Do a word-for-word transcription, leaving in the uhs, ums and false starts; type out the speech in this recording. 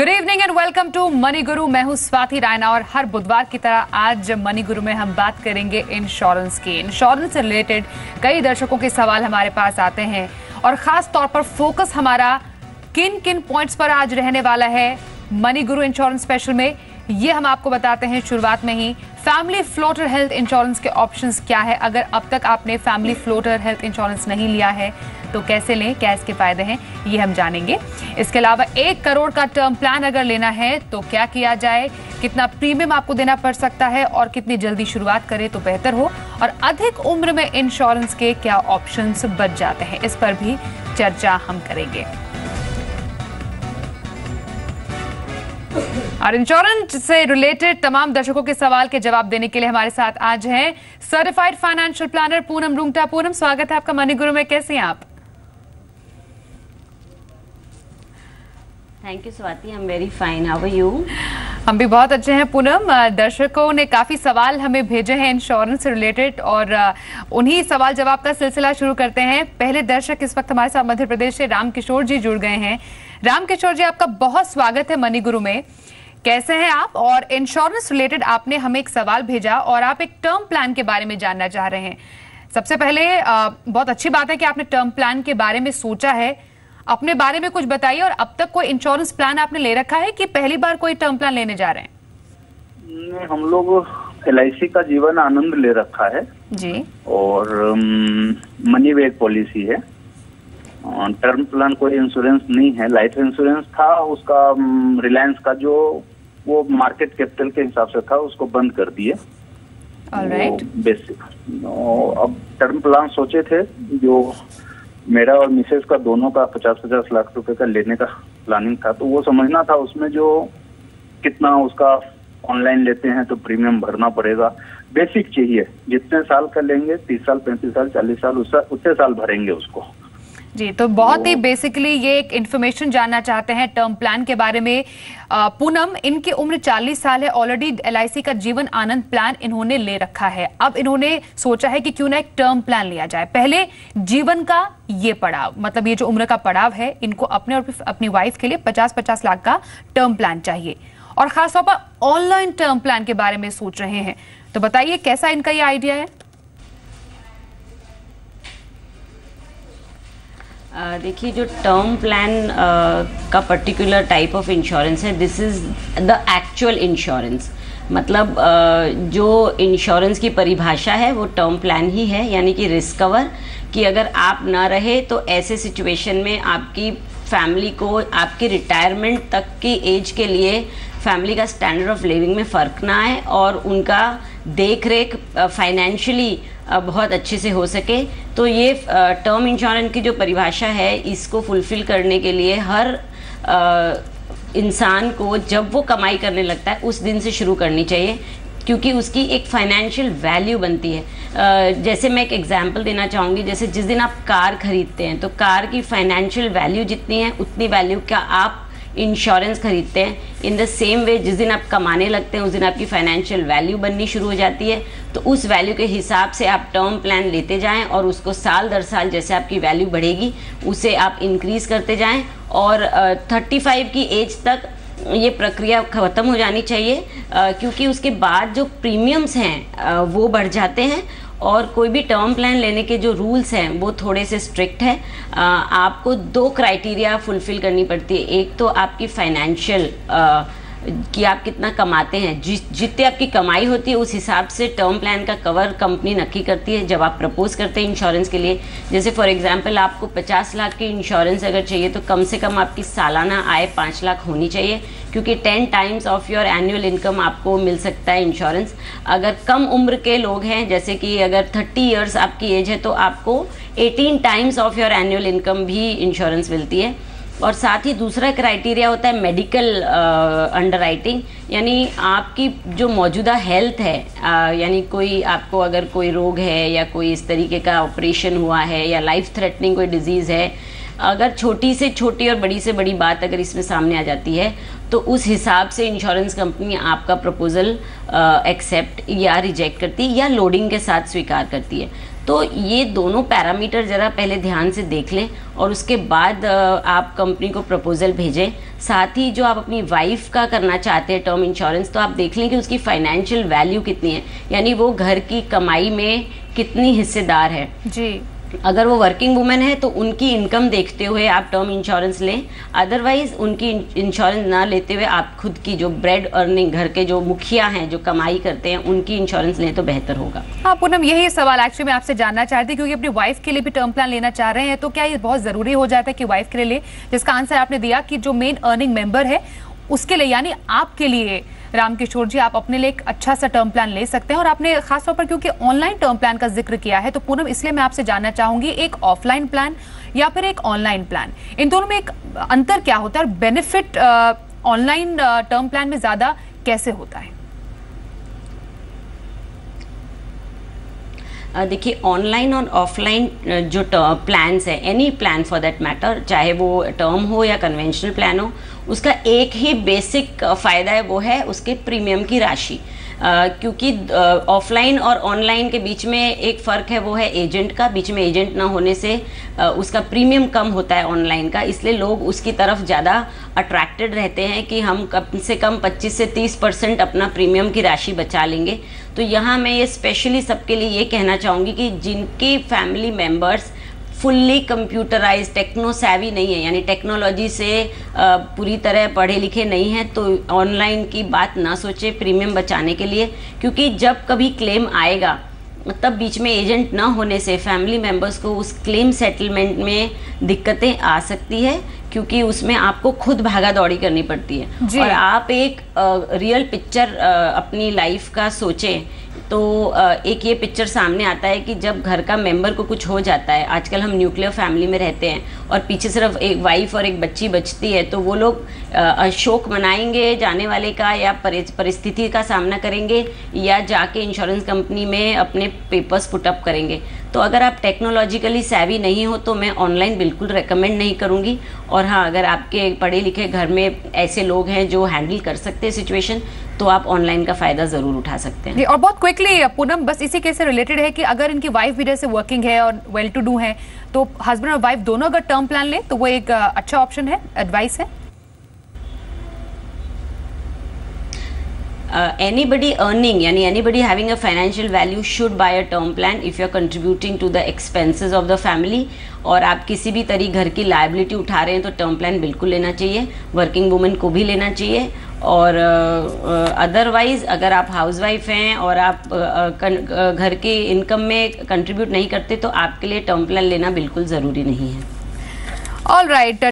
Good evening and welcome to Money गुरु। मैं हूं स्वाति रायना और हर बुधवार की तरह आज मनी गुरु में हम बात करेंगे इंश्योरेंस की। इंश्योरेंस से रिलेटेड कई दर्शकों के सवाल हमारे पास आते हैं और खास तौर पर फोकस हमारा किन किन पॉइंट्स पर आज रहने वाला है मनी गुरु इंश्योरेंस स्पेशल में, ये हम आपको बताते हैं शुरुआत में ही। फैमिली फ्लोटर हेल्थ इंश्योरेंस के ऑप्शंस क्या है, अगर अब तक आपने फैमिली फ्लोटर हेल्थ इंश्योरेंस नहीं लिया है तो कैसे लें, क्या इसके फायदे हैं, ये हम जानेंगे। इसके अलावा एक करोड़ का टर्म प्लान अगर लेना है तो क्या किया जाए, कितना प्रीमियम आपको देना पड़ सकता है और कितनी जल्दी शुरुआत करें तो बेहतर हो, और अधिक उम्र में इंश्योरेंस के क्या ऑप्शंस बच जाते हैं, इस पर भी चर्चा हम करेंगे। और इंश्योरेंस से रिलेटेड तमाम दर्शकों के सवाल के जवाब देने के लिए हमारे साथ आज हैं certified financial planner Poonam Rungta. Poonam, स्वागत है आपका मनी गुरु में। कैसे हैं आप? Thank you Swati, I am very fine, how are you? हम भी बहुत अच्छे हैं पूनम। दर्शकों ने काफ़ी सवाल हमें भेजे हैं इंश्योरेंस से रिलेटेड और उन्हीं सवाल जवाब का सिलसिला शुरू करते हैं। पहले दर्शक इस वक्त हमारे साथ मध्य प्रदेश से राम किशोर जी जुड़ गए हैं। राम किशोर जी, आपका बहुत स्वागत है मनी गुरु में। कैसे हैं आप? और इंश्योरेंस रिलेटेड आपने हमें एक सवाल भेजा और आप एक टर्म प्लान के बारे में जानना चाह रहे हैं। सबसे पहले बहुत अच्छी बात है कि आपने टर्म प्लान के बारे में सोचा है। अपने बारे में कुछ बताइए, और अब तक कोई इंश्योरेंस प्लान आपने ले रखा है कि पहली बार कोई टर्म प्लान लेने जा रहे हैं? हम लोग एल आई सी का जीवन आनंद ले रखा है जी, और मनी बैक पॉलिसी है। टर्म प्लान कोई इंश्योरेंस नहीं है। लाइफ इंश्योरेंस था, उसका रिलायंस का जो वो मार्केट कैपिटल के हिसाब से था उसको बंद कर दिए। ऑलराइट। बेसिक अब टर्म प्लान सोचे थे, जो मेरा और मिसेस का दोनों का पचास पचास लाख रुपए का लेने का प्लानिंग था, तो वो समझना था उसमें जो कितना उसका ऑनलाइन लेते हैं तो प्रीमियम भरना पड़ेगा। बेसिक चाहिए, जितने साल का लेंगे, तीस साल, पैंतीस साल, चालीस साल, उतने साल भरेंगे उसको जी। तो बहुत ही बेसिकली ये एक इन्फॉर्मेशन जानना चाहते हैं टर्म प्लान के बारे में। पूनम, इनकी उम्र चालीस साल है, ऑलरेडी एल आई सी का जीवन आनंद प्लान इन्होंने ले रखा है। अब इन्होंने सोचा है कि क्यों ना एक टर्म प्लान लिया जाए। पहले जीवन का ये पड़ाव, मतलब ये जो उम्र का पड़ाव है, इनको अपने और अपनी वाइफ के लिए पचास पचास लाख का टर्म प्लान चाहिए, और खासतौर पर ऑनलाइन टर्म प्लान के बारे में सोच रहे हैं। तो बताइए कैसा इनका ये आइडिया है? देखिए, जो टर्म प्लान का पर्टिकुलर टाइप ऑफ इंश्योरेंस है, this is the actual insurance. मतलब uh, जो इंश्योरेंस की परिभाषा है वो टर्म प्लान ही है, यानी कि रिस्क कवर, कि अगर आप ना रहे तो ऐसे सिचुएशन में आपकी फैमिली को आपकी रिटायरमेंट तक की एज के लिए फैमिली का स्टैंडर्ड ऑफ लिविंग में फ़र्क ना आए और उनका देख रेख फाइनेंशियली बहुत अच्छे से हो सके। तो ये टर्म इंश्योरेंस की जो परिभाषा है, इसको फुलफिल करने के लिए हर इंसान को जब वो कमाई करने लगता है उस दिन से शुरू करनी चाहिए, क्योंकि उसकी एक फाइनेंशियल वैल्यू बनती है। uh, जैसे मैं एक एग्जांपल देना चाहूँगी, जैसे जिस दिन आप कार खरीदते हैं तो कार की फाइनेंशियल वैल्यू जितनी है उतनी वैल्यू का आप इंश्योरेंस खरीदते हैं। इन द सेम वे, जिस दिन आप कमाने लगते हैं उस दिन आपकी फाइनेंशियल वैल्यू बननी शुरू हो जाती है, तो उस वैल्यू के हिसाब से आप टर्म प्लान लेते जाएं और उसको साल दर साल जैसे आपकी वैल्यू बढ़ेगी उसे आप इंक्रीज़ करते जाएं, और पैंतीस की एज तक ये प्रक्रिया ख़त्म हो जानी चाहिए, क्योंकि उसके बाद जो प्रीमियम्स हैं वो बढ़ जाते हैं। और कोई भी टर्म प्लान लेने के जो रूल्स हैं वो थोड़े से स्ट्रिक्ट हैं। आपको दो क्राइटेरिया फुलफ़िल करनी पड़ती है। एक तो आपकी फाइनेंशियल, कि आप कितना कमाते हैं, जि जितने आपकी कमाई होती है उस हिसाब से टर्म प्लान का कवर कंपनी नक्की करती है जब आप प्रपोज करते हैं इंश्योरेंस के लिए। जैसे फॉर एग्जांपल आपको पचास लाख की इंश्योरेंस अगर चाहिए तो कम से कम आपकी सालाना आय पाँच लाख होनी चाहिए, क्योंकि ten times of your annual income आपको मिल सकता है इंश्योरेंस। अगर कम उम्र के लोग हैं, जैसे कि अगर थर्टी ईयर्स आपकी एज है, तो आपको eighteen times of your annual income भी इंश्योरेंस मिलती है। और साथ ही दूसरा क्राइटेरिया होता है मेडिकल अंडरराइटिंग, यानी आपकी जो मौजूदा हेल्थ है, यानी कोई आपको अगर कोई रोग है या कोई इस तरीके का ऑपरेशन हुआ है या लाइफ थ्रेटनिंग कोई डिजीज़ है, अगर छोटी से छोटी और बड़ी से बड़ी बात अगर इसमें सामने आ जाती है तो उस हिसाब से इंश्योरेंस कंपनी आपका प्रपोजल एक्सेप्ट या रिजेक्ट करती है या लोडिंग के साथ स्वीकार करती है। तो ये दोनों पैरामीटर ज़रा पहले ध्यान से देख लें और उसके बाद आप कंपनी को प्रपोजल भेजें। साथ ही जो आप अपनी वाइफ का करना चाहते हैं टर्म इंश्योरेंस, तो आप देख लें कि उसकी फाइनेंशियल वैल्यू कितनी है, यानी वो घर की कमाई में कितनी हिस्सेदार है जी। अगर वो वर्किंग वुमेन है तो उनकी इनकम देखते हुए आप टर्म इंश्योरेंस लें, अदरवाइज उनकी इंश्योरेंस ना लेते हुए आप खुद की जो ब्रेड अर्निंग, घर के जो मुखिया हैं, जो कमाई करते हैं, उनकी इंश्योरेंस लें तो बेहतर होगा। हाँ पूनम, यही सवाल एक्चुअली मैं आपसे जानना चाहती हूँ, क्योंकि अपनी वाइफ के लिए भी टर्म प्लान लेना चाह रहे हैं, तो क्या ये बहुत जरूरी हो जाता है कि वाइफ के लिए, जिसका आंसर आपने दिया कि जो मेन अर्निंग मेंबर है उसके लिए, यानी आपके लिए राम किशोर जी, आप अपने लिए एक अच्छा सा टर्म प्लान ले सकते हैं। और आपने खासतौर पर क्योंकि ऑनलाइन टर्म प्लान का जिक्र किया है, तो पूनम इसलिए मैं आपसे जानना चाहूंगी, एक ऑफलाइन प्लान या फिर एक ऑनलाइन प्लान, इन दोनों में एक अंतर क्या होता है और बेनिफिट ऑनलाइन टर्म प्लान में ज्यादा कैसे होता है? देखिए, ऑनलाइन और ऑफलाइन जो प्लान्स है, any plan for that matter, चाहे वो टर्म हो या कन्वेंशनल प्लान हो, उसका एक ही बेसिक फ़ायदा है, वो है उसके प्रीमियम की राशि। क्योंकि ऑफलाइन और ऑनलाइन के बीच में एक फ़र्क है, वो है एजेंट का। बीच में एजेंट ना होने से उसका प्रीमियम कम होता है ऑनलाइन का, इसलिए लोग उसकी तरफ ज़्यादा अट्रैक्टेड रहते हैं कि हम कम से कम पच्चीस से तीस परसेंट अपना प्रीमियम की राशि बचा लेंगे। तो यहाँ मैं ये स्पेशली सबके लिए ये कहना चाहूँगी कि जिनकी family members fully computerise, techno savvy नहीं है, यानी टेक्नोलॉजी से पूरी तरह पढ़े लिखे नहीं हैं, तो ऑनलाइन की बात ना सोचे प्रीमियम बचाने के लिए। क्योंकि जब कभी क्लेम आएगा तब बीच में एजेंट ना होने से फैमिली मेम्बर्स को उस क्लेम सेटलमेंट में दिक्कतें आ सकती है, क्योंकि उसमें आपको खुद भागा दौड़ी करनी पड़ती है। और आप एक रियल पिक्चर अपनी लाइफ का सोचें तो एक ये पिक्चर सामने आता है कि जब घर का मेंबर को कुछ हो जाता है, आजकल हम न्यूक्लियर फैमिली में रहते हैं और पीछे सिर्फ एक वाइफ और एक बच्ची बचती है, तो वो लोग शोक मनाएंगे जाने वाले का, या परिस्थिति का सामना करेंगे, या जाके इंश्योरेंस कंपनी में अपने पेपर्स पुटअप करेंगे। तो अगर आप टेक्नोलॉजिकली सेवी नहीं हो तो मैं ऑनलाइन बिल्कुल रेकमेंड नहीं करूँगी। और हाँ, अगर आपके पढ़े लिखे घर में ऐसे लोग हैं जो हैंडल कर सकते हैं सिचुएशन, तो आप ऑनलाइन का फायदा जरूर उठा सकते हैं। और बहुत क्विकली पूनम, बस इसी केस से रिलेटेड है कि अगर इनकी वाइफ भी जैसे वर्किंग है और वेल टू डू है, तो हस्बैंड और वाइफ दोनों अगर टर्म प्लान ले तो वो एक अच्छा ऑप्शन है, एडवाइस है? एनीबडी अर्निंग, यानी anybody having a financial value should buy a term plan if you are contributing to the expenses of the family. और आप किसी भी तरी घर की लाइबिलिटी उठा रहे हैं तो टर्म प्लान बिल्कुल लेना चाहिए, वर्किंग वुमेन को भी लेना चाहिए। और अदरवाइज़ uh, अगर आप हाउसवाइफ हैं और आप uh, कन, uh, घर के इनकम में कंट्रीब्यूट नहीं करते, तो आपके लिए टर्म प्लान लेना बिल्कुल ज़रूरी नहीं है। All right.